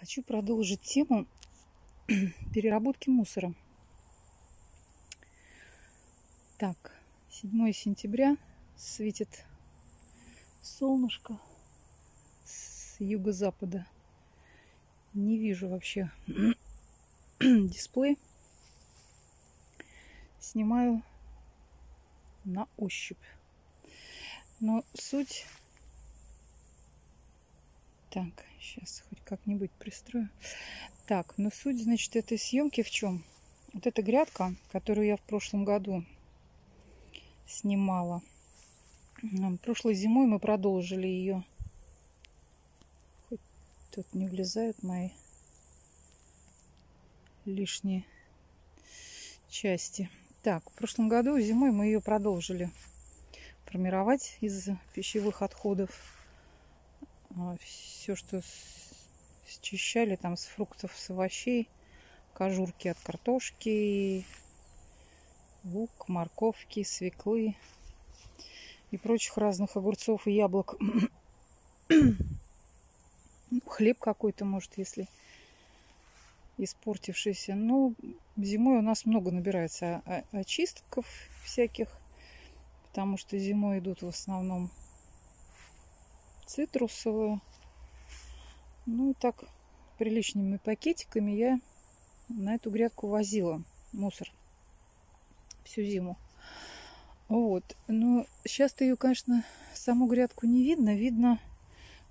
Хочу продолжить тему переработки мусора. Так, 7 сентября, светит солнышко с юго-запада. Не вижу вообще дисплей. Снимаю на ощупь. Но суть... Так, сейчас хоть как-нибудь пристрою. Так, но суть, значит, этой съемки в чем? Вот эта грядка, которую я в прошлом году снимала. Прошлой зимой мы продолжили ее. Хоть тут не влезают мои лишние части. Так, в прошлом году зимой мы ее продолжили формировать из пищевых отходов. Все, что счищали там с фруктов, с овощей, кожурки от картошки, лук, морковки, свеклы и прочих разных огурцов и яблок. Хлеб какой-то, может, если испортившийся. Но зимой у нас много набирается очистков всяких, потому что зимой идут в основном цитрусовую. Ну и так приличными пакетиками я на эту грядку возила мусор всю зиму. Вот. Но сейчас-то ее, конечно, саму грядку не видно. Видно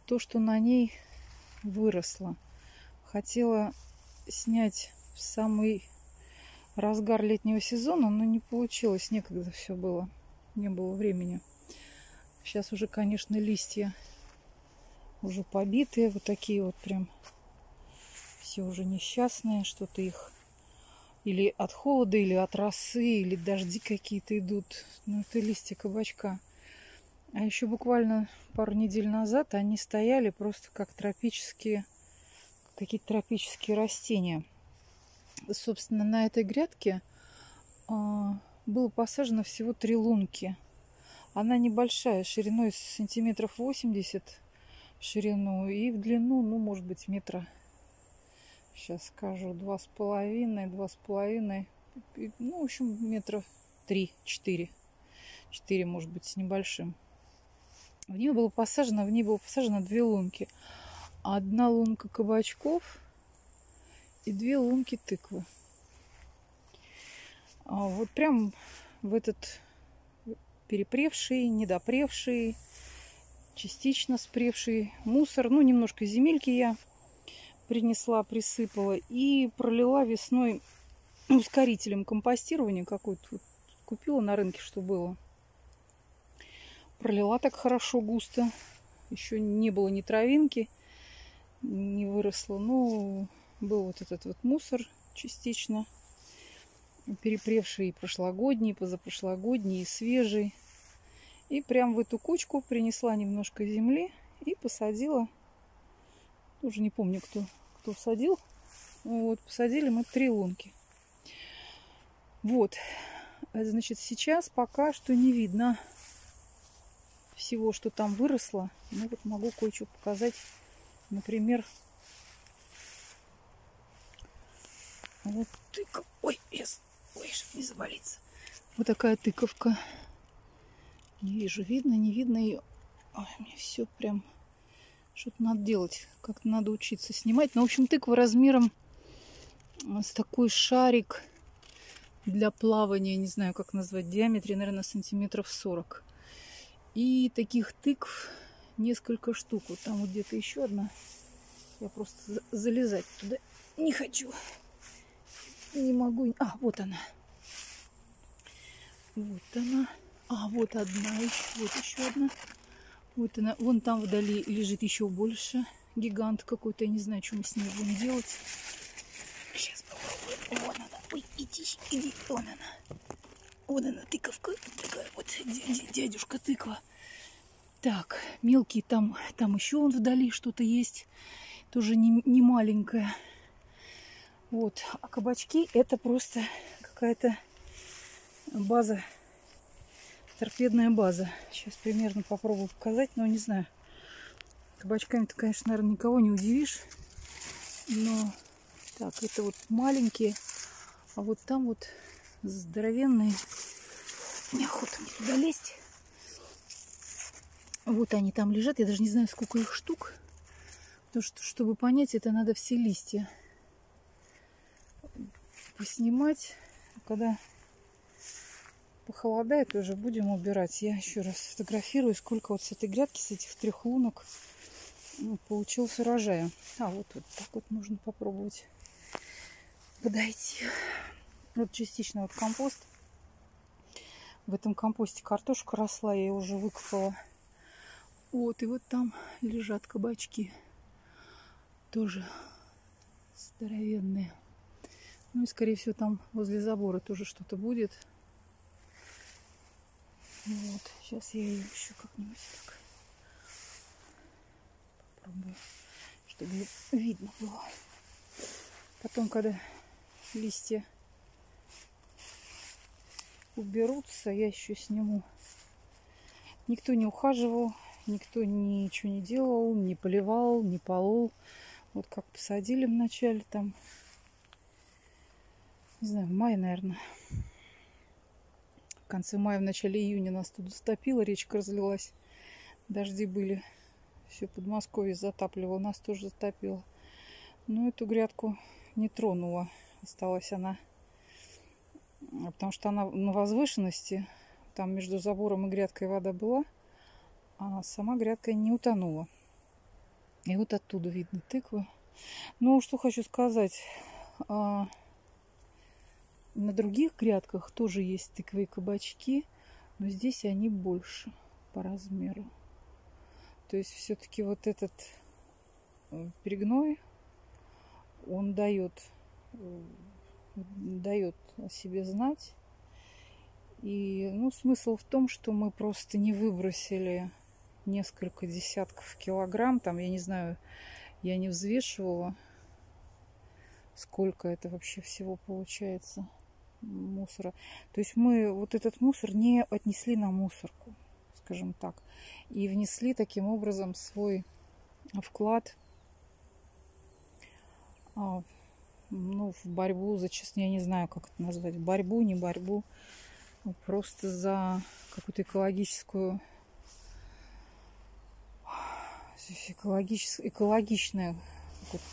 то, что на ней выросло. Хотела снять в самый разгар летнего сезона, но не получилось. Некогда все было. Не было времени. Сейчас уже, конечно, листья уже побитые, вот такие вот прям все уже несчастные, что-то их или от холода, или от росы, или дожди какие-то идут. Ну, это листья кабачка. А еще буквально пару недель назад они стояли просто как тропические, какие-то тропические растения. Собственно, на этой грядке было посажено всего 3 лунки. Она небольшая, шириной сантиметров 80 в ширину и в длину, ну, может быть, метра, сейчас скажу, 2,5, ну, в общем, метра 3-4, может быть, с небольшим. В нее было посажено 2 лунки. Одна лунка кабачков и 2 лунки тыквы. А вот прям в этот перепревший, недопревший, частично спревший мусор. Ну, немножко земельки я принесла, присыпала и пролила весной ускорителем компостирования какой-то. Вот, купила на рынке, что было. Пролила так хорошо, густо. Еще не было ни травинки, не выросло. Но был вот этот вот мусор частично перепревший, и прошлогодний, и позапрошлогодний, и свежий. И прям в эту кучку принесла немножко земли и посадила. Уже не помню, кто садил. Вот, посадили мы 3 лунки. Вот. Значит, сейчас пока что не видно всего, что там выросло. Ну вот могу кое-что показать. Например, вот тыковка. Ой, чтобы не завалиться. Вот такая тыковка. Не вижу, видно, не видно ее. Ой, мне все прям... Что-то надо делать. Как-то надо учиться снимать. Ну, в общем, тыква размером с такой шарик для плавания. Не знаю, как назвать. В диаметре, наверное, сантиметров 40. И таких тыкв несколько штук. Вот там вот где-то еще одна. Я просто залезать туда не хочу. Не могу. А, вот она. Вот она. А, вот одна, вот еще одна. Вот она. Вон там вдали лежит еще больше. Гигант какой-то. Я не знаю, что мы с ней будем делать. Сейчас попробуем. Вон она. Ой, иди. Вон она. Вон она, тыковка. Такая вот дядюшка тыква. Так, мелкие там еще вон вдали что-то есть. Тоже не маленькое. Вот. А кабачки — это просто какая-то база. Торпедная база. Сейчас примерно попробую показать, но не знаю. Кабачками-то, конечно, наверное, никого не удивишь. Но так, это вот маленькие, а вот там вот здоровенные. Неохота мне туда лезть. Вот они там лежат. Я даже не знаю, сколько их штук. Потому что, чтобы понять, это надо все листья поснимать. Когда похолодает, уже будем убирать. Я еще раз фотографирую, сколько вот с этой грядки, с этих трех лунок получилось урожая. А вот так вот можно попробовать подойти. Вот частично вот компост. В этом компосте картошка росла, я ее уже выкопала. Вот, и вот там лежат кабачки. Тоже здоровенные. Ну и, скорее всего, там возле забора тоже что-то будет. Вот, сейчас я ее еще как-нибудь так попробую, чтобы видно было. Потом, когда листья уберутся, я еще сниму. Никто не ухаживал, никто ничего не делал, не поливал, не полол. Вот как посадили в начале там, не знаю, в мае, наверное. В конце мая, в начале июня нас тут затопило, речка разлилась, дожди были. Все Подмосковье затапливало, нас тоже затопило. Но эту грядку не тронула, осталась она. Потому что она на возвышенности, там между забором и грядкой вода была, а сама грядка не утонула. И вот оттуда видно тыквы. Ну, что хочу сказать, на других грядках тоже есть тыквы и кабачки, но здесь они больше по размеру. То есть все-таки вот этот перегной, он дает о себе знать. И ну, смысл в том, что мы просто не выбросили несколько десятков килограмм. Там, я не знаю, я не взвешивала, сколько это вообще всего получается мусора. То есть мы вот этот мусор не отнесли на мусорку, скажем так. И внесли таким образом свой вклад в борьбу за честно, я не знаю, как это назвать, борьбу, не борьбу, просто за какую-то экологичное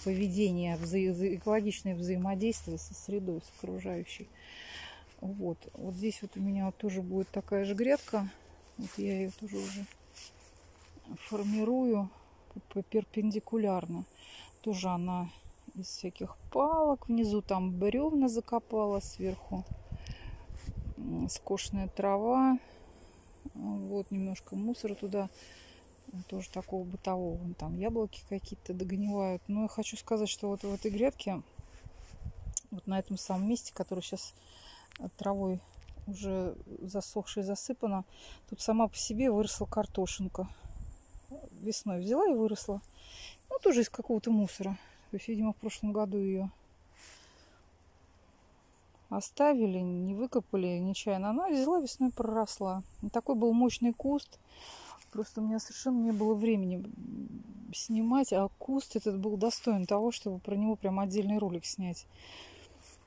поведение, экологичное взаимодействие со средой, с окружающей. Вот здесь вот у меня тоже будет такая же грядка. Вот я ее тоже уже формирую перпендикулярно. Тоже она из всяких палок. Внизу там бревна закопала, сверху скошенная трава. Вот немножко мусора туда. Тоже такого бытового. Там яблоки какие-то догнивают. Но я хочу сказать, что вот в этой грядке, вот на этом самом месте, который сейчас травой уже засохшей засыпано, тут сама по себе выросла картошинка. Весной взяла и выросла. Ну, тоже из какого-то мусора. То есть, видимо, в прошлом году ее оставили, не выкопали нечаянно. Она взяла, весной проросла. Такой был мощный куст. Просто у меня совершенно не было времени снимать. А куст этот был достоин того, чтобы про него прям отдельный ролик снять.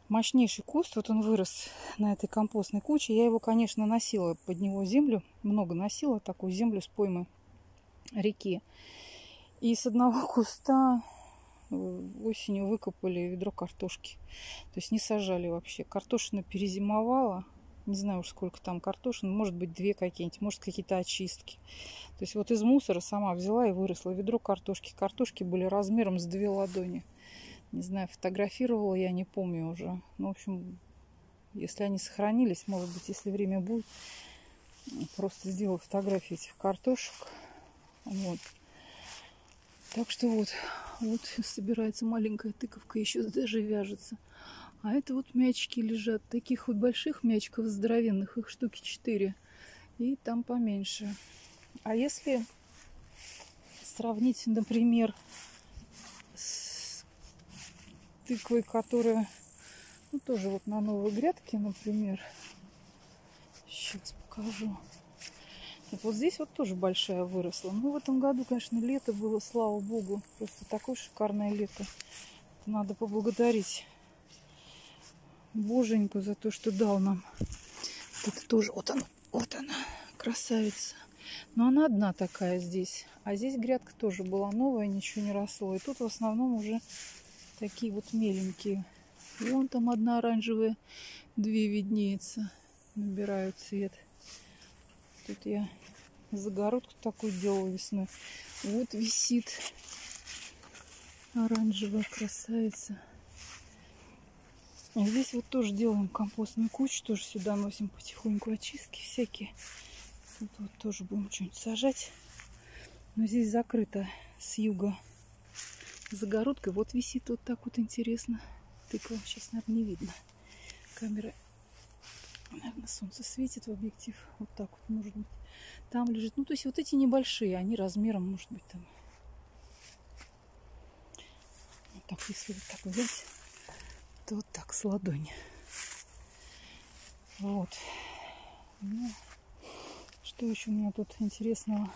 Мощнейший куст. Вот он вырос на этой компостной куче. Я его, конечно, носила под него землю. Много носила такую землю с поймы реки. И с одного куста осенью выкопали ведро картошки. То есть не сажали вообще. Картошина перезимовала. Не знаю уж, сколько там картошин. Может быть, две какие-нибудь. Может, какие-то очистки. То есть вот из мусора сама взяла и выросла ведро картошки. Картошки были размером с 2 ладони. Не знаю, фотографировала я, не помню уже. Ну, в общем, если они сохранились, может быть, если время будет, просто сделаю фотографии этих картошек. Вот. Так что вот собирается маленькая тыковка, еще даже вяжется. А это вот мячики лежат. Таких вот больших мячиков здоровенных, их штуки 4. И там поменьше. А если сравнить, например, с тыквой, которая тоже вот на новой грядке, например. Сейчас покажу. Вот здесь вот тоже большая выросла. Ну, в этом году, конечно, лето было, слава богу. Просто такое шикарное лето. Надо поблагодарить Боженьку за то, что дал нам. Это тоже, вот она, красавица. Но она одна такая здесь. А здесь грядка тоже была новая, ничего не росло. И тут в основном уже такие вот меленькие. Вон там одна оранжевая, две виднеется, набирают цвет. Тут я загородку такую делала весной. Вот висит оранжевая красавица. А здесь вот тоже делаем компостную кучу, тоже сюда носим потихоньку очистки всякие. Тут вот тоже будем что-нибудь сажать. Но здесь закрыто с юга загородкой. Вот висит вот так вот интересно. Тыква сейчас, наверное, не видно. Камера, наверное, солнце светит в объектив. Вот так вот, может быть. Там лежит. Ну, то есть вот эти небольшие, они размером, может быть, там. Вот так, если вот так взять, то вот так, с ладони. Вот. Ну, что еще у меня тут интересного?